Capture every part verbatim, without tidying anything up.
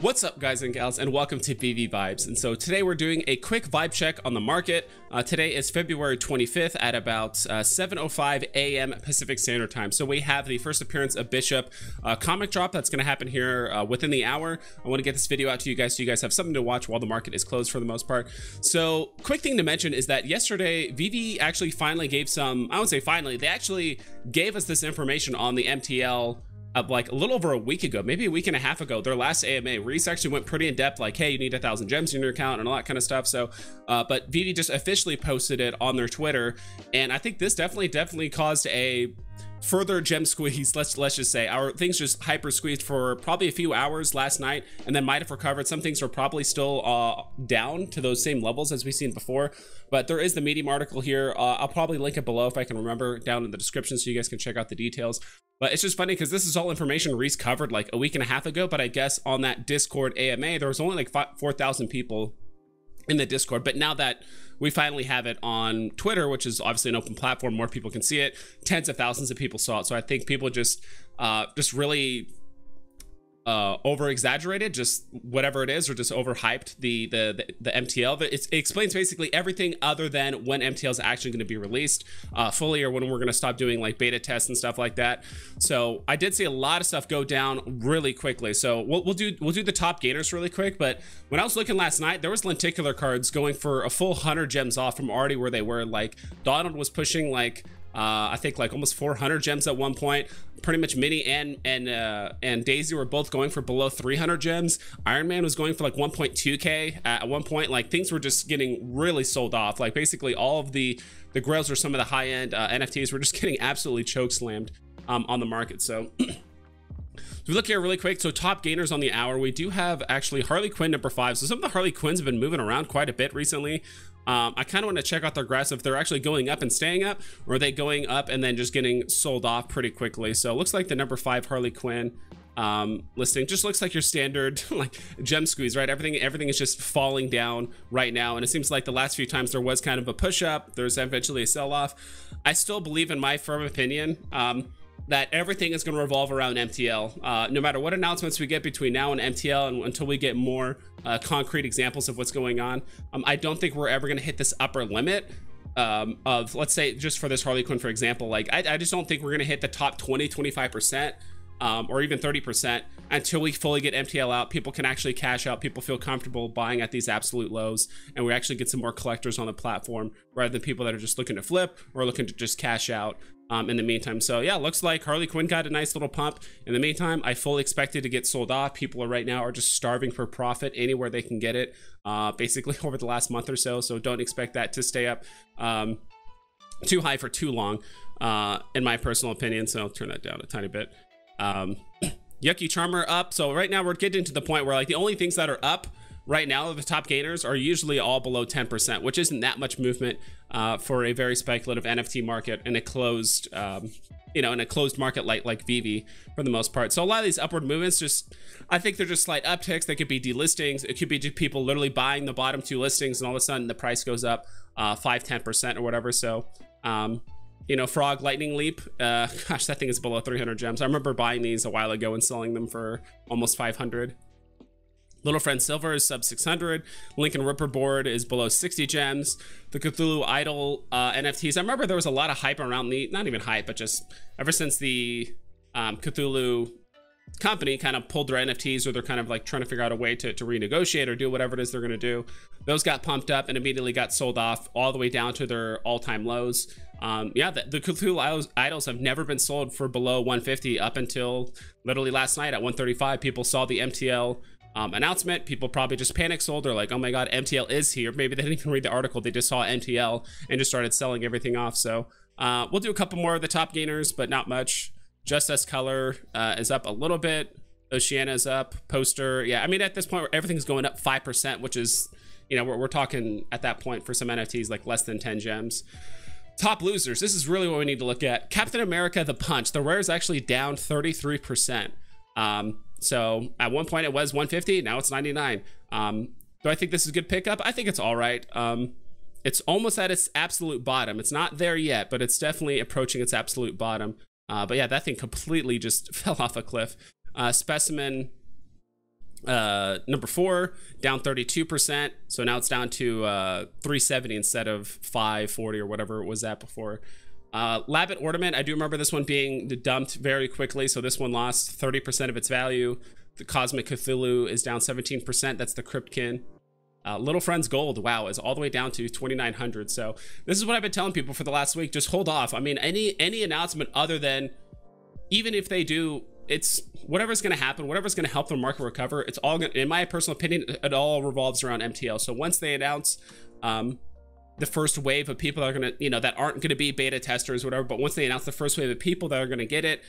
What's up, guys and gals, and welcome to VeVe Vibes. And so today we're doing a quick vibe check on the market. Uh, today is February twenty-fifth at about uh, seven oh five a m Pacific Standard Time. So we have the first appearance of Bishop uh, comic drop that's going to happen here uh, within the hour. I want to get this video out to you guys so you guys have something to watch while the market is closed for the most part. So quick thing to mention is that yesterday VeVe actually finally gave some, I won't say finally, they actually gave us this information on the M T L of like a little over a week ago, maybe a week and a half ago, their last A M A. Reese actually went pretty in depth, like, hey, you need a thousand gems in your account and all that kind of stuff. So, uh, but VeVe just officially posted it on their Twitter, and I think this definitely, definitely caused a further gem squeeze. Let's let's just say our things just hyper squeezed for probably a few hours last night, and then might have recovered. Some things are probably still uh, down to those same levels as we've seen before. But there is the Medium article here. Uh, I'll probably link it below if I can remember down in the description, so you guys can check out the details. But it's just funny because this is all information Reese covered like a week and a half ago. But I guess on that Discord A M A, there was only like four thousand people in the Discord. But now that we finally have it on Twitter, which is obviously an open platform, more people can see it. Tens of thousands of people saw it. So I think people just uh, just really uh, over-exaggerated, just whatever it is, or just overhyped the the the, the M T L. It's, it explains basically everything other than when M T L is actually going to be released uh, fully, or when we're going to stop doing like beta tests and stuff like that. So I did see a lot of stuff go down really quickly. So we'll, we'll do we'll do the top gainers really quick. But when I was looking last night, there was lenticular cards going for a full one hundred gems off from already where they were. Like Donald was pushing like Uh, I think like almost four hundred gems at one point. Pretty much Minnie and and uh, and Daisy were both going for below three hundred gems. Iron Man was going for like one point two K at one point. Like things were just getting really sold off. Like basically all of the the grails or some of the high end uh, N F Ts were just getting absolutely choke slammed um, on the market. So. So we look here really quick. So top gainers on the hour, we do have actually Harley Quinn number five. So some of the Harley Quinns have been moving around quite a bit recently. Um, I kind of want to check out their graphs if they're actually going up and staying up, or are they going up and then just getting sold off pretty quickly. So it looks like the number five Harley Quinn um, listing just looks like your standard like gem squeeze, right? Everything, everything is just falling down right now. And it seems like the last few times there was kind of a push up, there's eventually a sell off. I still believe, in my firm opinion, um, that everything is going to revolve around M T L. Uh, no matter what announcements we get between now and M T L, and until we get more uh, concrete examples of what's going on, um, I don't think we're ever going to hit this upper limit um, of, let's say, just for this Harley Quinn, for example. Like, I, I just don't think we're going to hit the top twenty, twenty-five percent, um, or even thirty percent until we fully get M T L out. People can actually cash out. People feel comfortable buying at these absolute lows, and we actually get some more collectors on the platform rather than people that are just looking to flip or looking to just cash out Um, in the meantime. So yeah, looks like Harley Quinn got a nice little pump. In the meantime, I fully expected to get sold off. People are right now are just starving for profit anywhere they can get it, uh, basically over the last month or so. So don't expect that to stay up um, too high for too long, uh, in my personal opinion. So I'll turn that down a tiny bit. Um, Yucky Charmer up. So right now we're getting to the point where like the only things that are up right now, the top gainers are usually all below ten percent, which isn't that much movement uh, for a very speculative N F T market and a closed, um, you know, in a closed market like like VeVe for the most part. So a lot of these upward movements, just I think they're just slight upticks. They could be delistings. It could be just people literally buying the bottom two listings, and all of a sudden the price goes up uh, five, ten percent or whatever. So, um, you know, Frog Lightning Leap. Uh, gosh, that thing is below three hundred gems. I remember buying these a while ago and selling them for almost five hundred. Little Friend Silver is sub six hundred. Lincoln Ripper Board is below sixty gems. The Cthulhu Idol uh, N F Ts. I remember there was a lot of hype around the, not even hype, but just ever since the um, Cthulhu company kind of pulled their N F Ts, or they're kind of like trying to figure out a way to, to renegotiate or do whatever it is they're going to do. Those got pumped up and immediately got sold off all the way down to their all-time lows. Um, yeah, the, the Cthulhu Idols have never been sold for below one fifty up until literally last night at one thirty-five. People saw the M T L Um, announcement. People probably just panic sold. They're like, oh my god, M T L is here. Maybe they didn't even read the article. They just saw M T L and just started selling everything off. So uh, we'll do a couple more of the top gainers, but not much. Just Us Color uh, is up a little bit. Oceana's up. Poster. Yeah, I mean, at this point, everything's going up five percent, which is, you know, we're, we're talking at that point for some N F Ts, like less than ten gems. Top losers. This is really what we need to look at. Captain America the Punch. The rare is actually down thirty-three percent. Um, so at one point it was one fifty, now it's ninety-nine. Um, do I think this is a good pickup? I think it's all right. Um, it's almost at its absolute bottom. It's not there yet, but it's definitely approaching its absolute bottom. Uh, but yeah, that thing completely just fell off a cliff. Uh, Specimen Uh, number four, down thirty-two percent. So now it's down to uh, three seventy instead of five forty or whatever it was at before. Uh, Labbit Ornament, I do remember this one being dumped very quickly. So this one lost thirty percent of its value. The Cosmic Cthulhu is down seventeen percent. That's the Cryptkin. Uh, Little Friends Gold, wow, is all the way down to twenty-nine hundred. So this is what I've been telling people for the last week. Just hold off. I mean, any any announcement other than, even if they do, it's whatever's going to happen, whatever's going to help the market recover. It's all gonna, in my personal opinion, it all revolves around M T L. So once they announce um, the first wave of people that are going to, you know, that aren't going to be beta testers, whatever. But once they announce the first wave of people that are going to get it,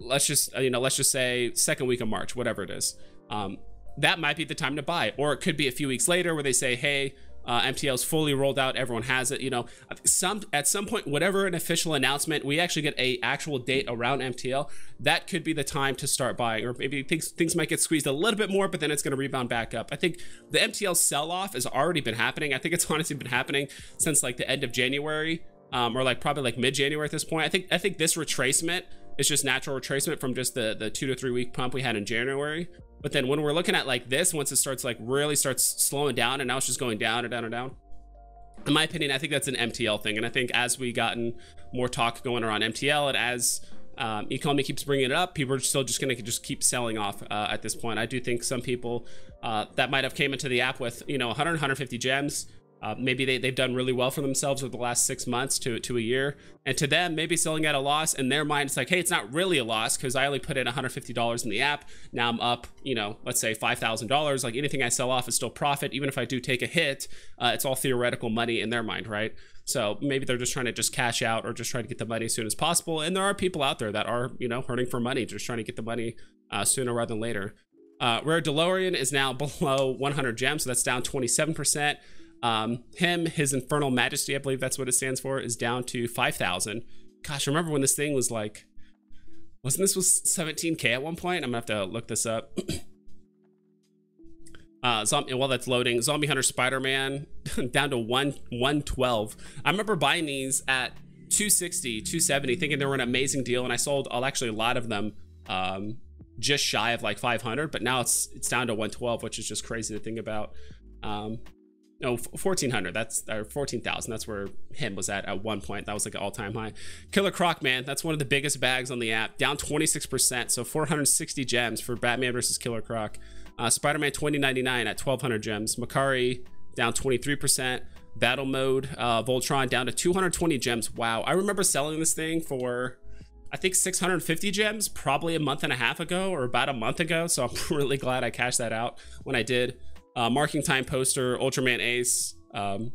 let's just, you know, let's just say second week of March, whatever it is. Um, that might be the time to buy, or it could be a few weeks later where they say, hey, uh, M T L's fully rolled out, everyone has it, you know, some at some point, whatever an official announcement, we actually get a actual date around M T L, that could be the time to start buying. Or maybe things things might get squeezed a little bit more, but then it's going to rebound back up. I think the M T L sell-off has already been happening. I think it's honestly been happening since like the end of January, um, or like probably like mid-January at this point. I think I think this retracement is just natural retracement from just the the two to three week pump we had in January. But then when we're looking at like this, once it starts like really starts slowing down, and now it's just going down and down and down. In my opinion, I think that's an M T L thing. And I think as we gotten more talk going around M T L, and as um, Ecomi keeps bringing it up, people are still just going to just keep selling off uh, at this point. I do think some people uh, that might have came into the app with, you know, one hundred, one hundred fifty gems. Uh, maybe they, they've done really well for themselves over the last six months to, to a year. And to them, maybe selling at a loss, in their mind, it's like, hey, it's not really a loss because I only put in one hundred fifty dollars in the app. Now I'm up, you know, let's say five thousand dollars. Like anything I sell off is still profit. Even if I do take a hit, uh, it's all theoretical money in their mind, right? So maybe they're just trying to just cash out or just trying to get the money as soon as possible. And there are people out there that are, you know, hurting for money, just trying to get the money uh, sooner rather than later. Uh, Rare DeLorean is now below one hundred gems, so that's down twenty-seven percent. Um, him, his Infernal Majesty, I believe that's what it stands for, is down to five thousand. Gosh, remember when this thing was like, wasn't this was seventeen K at one point? I'm gonna have to look this up. uh, zombie, while that's loading, Zombie Hunter Spider-Man down to one twelve. I remember buying these at two sixty, two seventy, thinking they were an amazing deal, and I sold uh, actually a lot of them, um, just shy of like five hundred, but now it's, it's down to one twelve, which is just crazy to think about. Um, No, fourteen hundred, that's, or fourteen thousand, that's where him was at at one point. That was like an all-time high. Killer Croc, man, that's one of the biggest bags on the app, down twenty-six percent, so four hundred sixty gems for Batman versus Killer Croc. Uh, Spider-Man twenty ninety-nine at twelve hundred gems. Makari, down twenty-three percent. Battle Mode, uh, Voltron, down to two hundred twenty gems. Wow, I remember selling this thing for, I think, six hundred fifty gems, probably a month and a half ago, or about a month ago, so I'm really glad I cashed that out when I did. Uh, Marking Time Poster, Ultraman Ace. Um,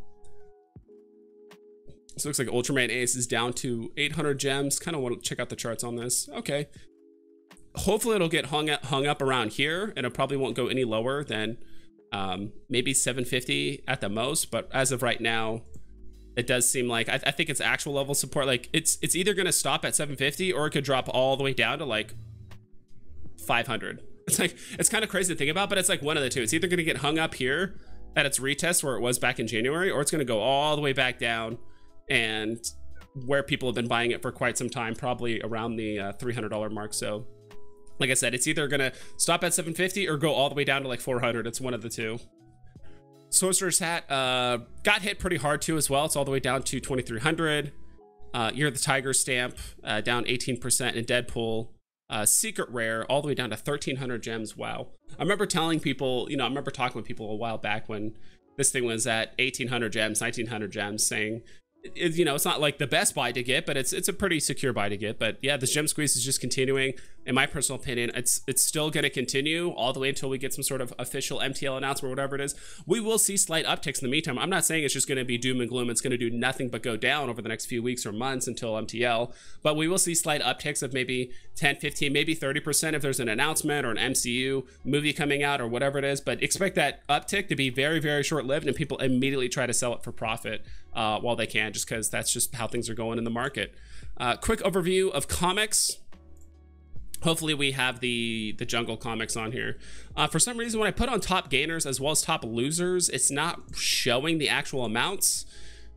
so it looks like Ultraman Ace is down to eight hundred gems. Kind of want to check out the charts on this. Okay. Hopefully it'll get hung up, hung up around here, and it probably won't go any lower than um, maybe seven fifty at the most. But as of right now, it does seem like, I, I think it's actual level support. Like it's, it's either going to stop at seven fifty, or it could drop all the way down to like five hundred. It's like, it's kind of crazy to think about, but it's like one of the two. It's either going to get hung up here at its retest where it was back in January, or it's going to go all the way back down and where people have been buying it for quite some time, probably around the uh, three hundred dollar mark. So like I said, it's either going to stop at seven fifty or go all the way down to like four hundred. It's one of the two. Sorcerer's Hat uh, got hit pretty hard too as well. It's all the way down to twenty-three hundred. Uh, Year of the Tiger stamp uh, down eighteen percent in Deadpool. Uh, Secret Rare all the way down to thirteen hundred gems. Wow. I remember telling people, you know, I remember talking with people a while back when this thing was at eighteen hundred gems, nineteen hundred gems, saying, it, it, you know, it's not like the best buy to get, but it's it's a pretty secure buy to get. But yeah, this gem squeeze is just continuing. In my personal opinion, it's it's still going to continue all the way until we get some sort of official M T L announcement, whatever it is. We will see slight upticks in the meantime. I'm not saying it's just going to be doom and gloom. It's going to do nothing but go down over the next few weeks or months until M T L. But we will see slight upticks of maybe ten, fifteen, maybe thirty percent if there's an announcement or an M C U movie coming out or whatever it is. But expect that uptick to be very, very short-lived, and people immediately try to sell it for profit uh, while they can, just because that's just how things are going in the market. Uh, quick overview of comics. Hopefully we have the, the Jungle comics on here. Uh, for some reason, when I put on top gainers as well as top losers, it's not showing the actual amounts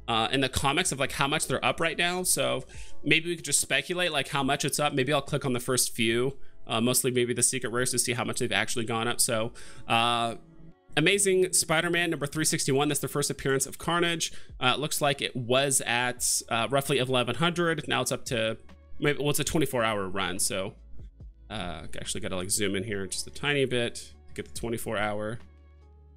uh, in the comics of like how much they're up right now. So maybe we could just speculate like how much it's up. Maybe I'll click on the first few uh, mostly maybe the secret rares to see how much they've actually gone up. So uh, Amazing Spider-Man number three sixty-one, that's the first appearance of Carnage. Uh, it looks like it was at uh, roughly eleven hundred. Now it's up to, maybe, well, it's a twenty-four hour run. So uh, actually got to like zoom in here just a tiny bit to get the twenty-four hour.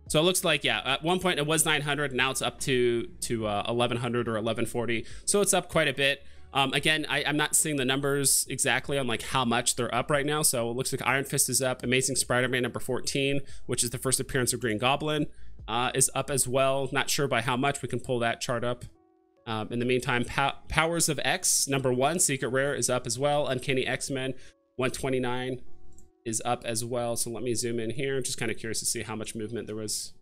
So it looks like, yeah, at one point it was nine hundred. Now it's up to to uh, eleven hundred or eleven forty. So it's up quite a bit. Um, again, I, I'm not seeing the numbers exactly on like how much they're up right now. So it looks like Iron Fist is up. Amazing Spider-Man number fourteen, which is the first appearance of Green Goblin, uh, is up as well. Not sure by how much. We can pull that chart up. Um, in the meantime, Pow Powers of X number one, Secret Rare, is up as well. Uncanny X-Men one twenty-nine. Is up as well. So let me zoom in here. I'm just kind of curious to see how much movement there was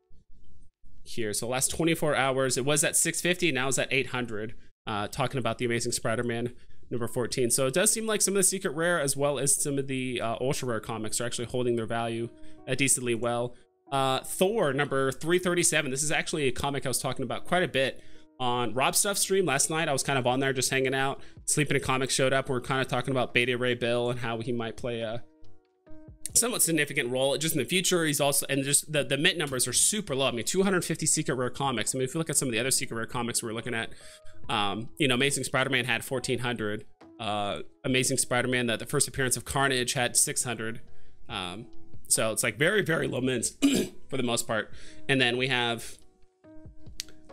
here. So last twenty-four hours, it was at six fifty, now it's at eight hundred, uh, talking about the Amazing Spider-Man number fourteen. So it does seem like some of the Secret Rare as well as some of the uh, Ultra Rare comics are actually holding their value uh, decently well. Uh, Thor number three thirty-seven. This is actually a comic I was talking about quite a bit on Rob Stuff stream last night. I was kind of on there just hanging out. Sleeping in Comics showed up. We're kind of talking about Beta Ray Bill and how he might play a somewhat significant role just in the future. He's also, and just the the mint numbers are super low. I mean, two hundred fifty secret rare comics. I mean, if you look at some of the other secret rare comics we're looking at, um you know, Amazing Spider-Man had fourteen hundred, uh Amazing Spider-Man, that the first appearance of Carnage, had six hundred. Um so it's like very very low mints for the most part. And then we have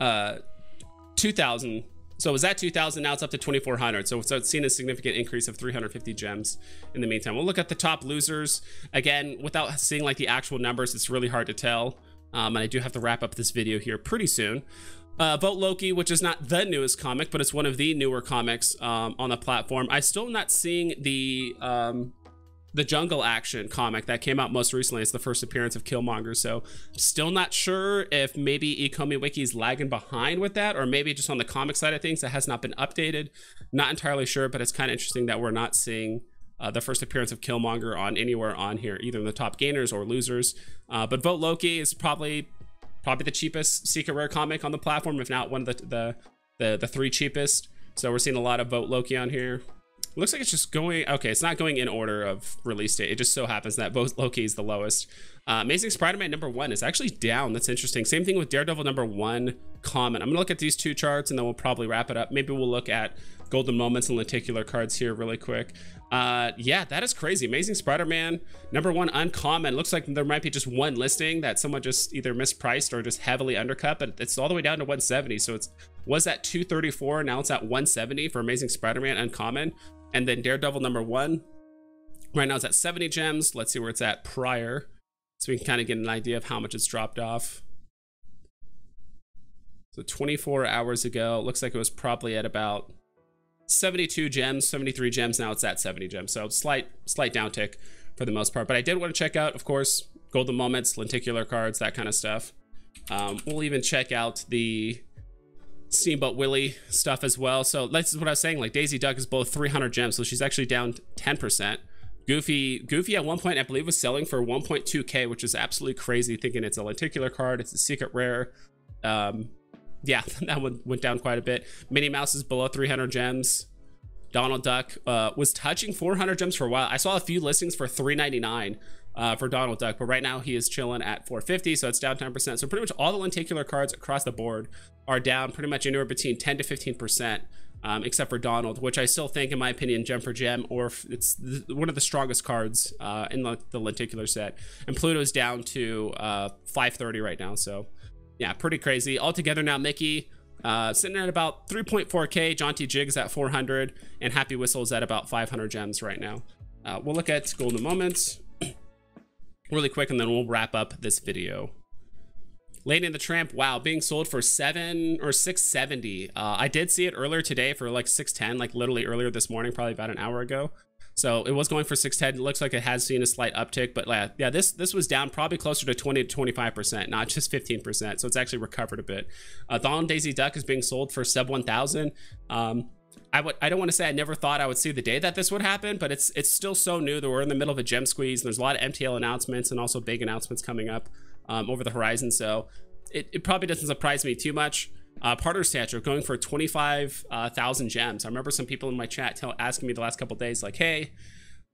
uh two thousand. So it was at two thousand, now it's up to twenty-four hundred. So, so it's seen a significant increase of three hundred fifty gems in the meantime. We'll look at the top losers. Again, without seeing like the actual numbers, it's really hard to tell. Um, and I do have to wrap up this video here pretty soon. Uh, Vote Loki, which is not the newest comic, but it's one of the newer comics um, on the platform. I'm still not seeing the um, the Jungle Action comic that came out most recently. It's the first appearance of Killmonger. So still not sure if maybe Ecomi Wiki is lagging behind with that, or maybe just on the comic side of things that has not been updated. Not entirely sure, but it's kind of interesting that we're not seeing uh, the first appearance of Killmonger on anywhere on here, either in the top gainers or losers. Uh, but Vote Loki is probably probably the cheapest secret rare comic on the platform, if not one of the the the, the three cheapest. So we're seeing a lot of Vote Loki on here. Looks like it's just going, okay, it's not going in order of release date. It just so happens that Vote Loki is the lowest. Uh, Amazing Spider-Man number one is actually down. That's interesting. Same thing with Daredevil number one common. I'm gonna look at these two charts and then we'll probably wrap it up. Maybe we'll look at golden moments and lenticular cards here really quick. Uh, yeah, that is crazy. Amazing Spider-Man number one uncommon. Looks like there might be just one listing that someone just either mispriced or just heavily undercut, but it's all the way down to one seventy. So it's was at two thirty-four, now it's at one seventy for Amazing Spider-Man uncommon. And then Daredevil number one right now is at seventy gems. Let's see where it's at prior, so we can kind of get an idea of how much it's dropped off. So twenty-four hours ago, looks like it was probably at about seventy-two gems, seventy-three gems. Now it's at seventy gems. So slight, slight downtick for the most part. But I did want to check out, of course, golden moments, lenticular cards, that kind of stuff. Um, we'll even check out the Steamboat Willie stuff as well. So this is what I was saying, like Daisy Duck is below three hundred gems, so she's actually down ten percent. Goofy Goofy at one point I believe was selling for one point two K, which is absolutely crazy, thinking it's a lenticular card, it's a secret rare. Um, yeah, that one went down quite a bit. Minnie Mouse is below three hundred gems. Donald Duck uh, was touching four hundred gems for a while. I saw a few listings for three ninety-nine uh, for Donald Duck, but right now he is chilling at four fifty, so it's down ten percent. So pretty much all the lenticular cards across the board are down pretty much anywhere between ten to fifteen percent, um, except for Donald, which I still think, in my opinion, gem for gem, or it's th one of the strongest cards uh, in the, the lenticular set. And Pluto's down to uh, five thirty right now, so yeah, pretty crazy. Altogether now, Mickey uh, sitting at about three point four K, Jaunty Jig's at four hundred, and Happy Whistle's at about five hundred gems right now. Uh, we'll look at golden moments really quick, and then we'll wrap up this video. Lady and the Tramp, wow, being sold for seven or six seventy. Uh, I did see it earlier today for like six ten, like literally earlier this morning, probably about an hour ago. So it was going for six ten. It looks like it has seen a slight uptick, but uh, yeah, this this was down probably closer to twenty to twenty-five percent, not just fifteen percent. So it's actually recovered a bit. Uh, Donald Daisy Duck is being sold for sub one thousand. Um, I would I don't want to say I never thought I would see the day that this would happen, but it's it's still so new that we're in the middle of a gem squeeze, and there's a lot of M T L announcements and also big announcements coming up. Um, over the horizon, so it, it probably doesn't surprise me too much. Uh, Partner Statue going for twenty-five thousand uh, gems. I remember some people in my chat tell, asking me the last couple days, like, hey,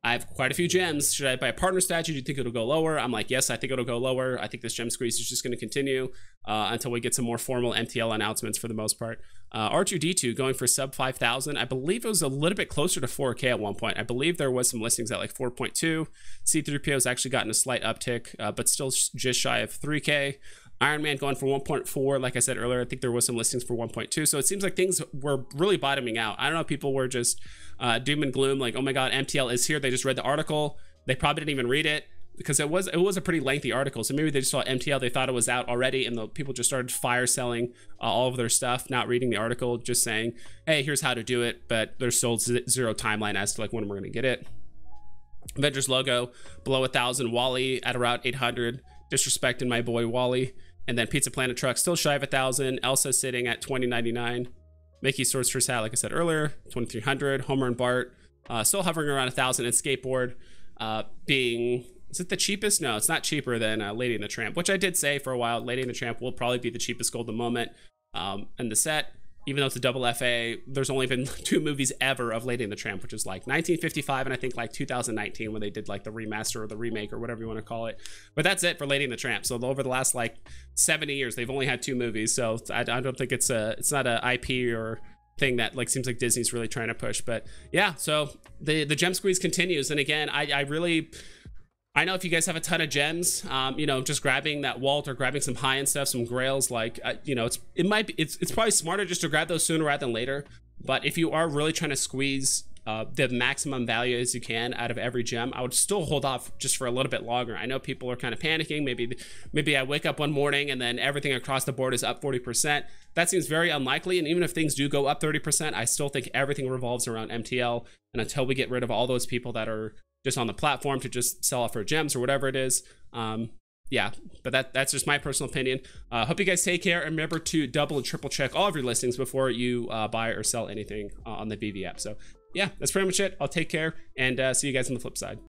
I have quite a few gems. Should I buy a partner statue? Do you think it'll go lower? I'm like, yes, I think it'll go lower. I think this gem squeeze is just going to continue uh, until we get some more formal M T L announcements for the most part. Uh, R two D two going for sub five thousand. I believe it was a little bit closer to four K at one point. I believe there was some listings at like four point two. C three P O has actually gotten a slight uptick, uh, but still just shy of three K. Iron Man going for one point four. Like I said earlier, I think there was some listings for one point two. So it seems like things were really bottoming out. I don't know if people were just uh, doom and gloom, like, oh my God, M T L is here. They just read the article. They probably didn't even read it because it was it was a pretty lengthy article. So maybe they just saw M T L. They thought it was out already, and the people just started fire selling uh, all of their stuff, not reading the article, just saying, hey, here's how to do it. But there's still zero timeline as to like when we're going to get it. Avengers logo below one thousand. Wally at around eight hundred. Disrespecting my boy Wally. And then Pizza Planet Truck still shy of one thousand. Elsa sitting at twenty ninety-nine. Mickey Sorcerer's Hat, like I said earlier, twenty-three hundred. Homer and Bart uh, still hovering around one thousand. And Skateboard uh, being, is it the cheapest? No, it's not cheaper than uh, Lady and the Tramp, which I did say for a while. Lady and the Tramp will probably be the cheapest gold at the moment. Um, and the set, even though it's a double F A, there's only been two movies ever of Lady and the Tramp, which is like nineteen fifty-five and I think like two thousand nineteen when they did like the remaster or the remake or whatever you want to call it. But that's it for Lady and the Tramp. So over the last like seventy years, they've only had two movies. So I, I don't think it's a, it's not an I P or thing that like seems like Disney's really trying to push. But yeah, so the, the gem squeeze continues. And again, I, I really... I know if you guys have a ton of gems, um, you know, just grabbing that Walt or grabbing some high-end stuff, some grails, like, uh, you know, it's it might be, it's, it's probably smarter just to grab those sooner rather than later. But if you are really trying to squeeze uh, the maximum value as you can out of every gem, I would still hold off just for a little bit longer. I know people are kind of panicking. Maybe, maybe I wake up one morning and then everything across the board is up forty percent. That seems very unlikely. And even if things do go up thirty percent, I still think everything revolves around M T L. And until we get rid of all those people that are just on the platform to just sell off for gems or whatever it is. Um, yeah, but that that's just my personal opinion. Uh, hope you guys take care, and remember to double and triple check all of your listings before you uh, buy or sell anything uh, on the VeVe app. So yeah, that's pretty much it. I'll take care and uh, see you guys on the flip side.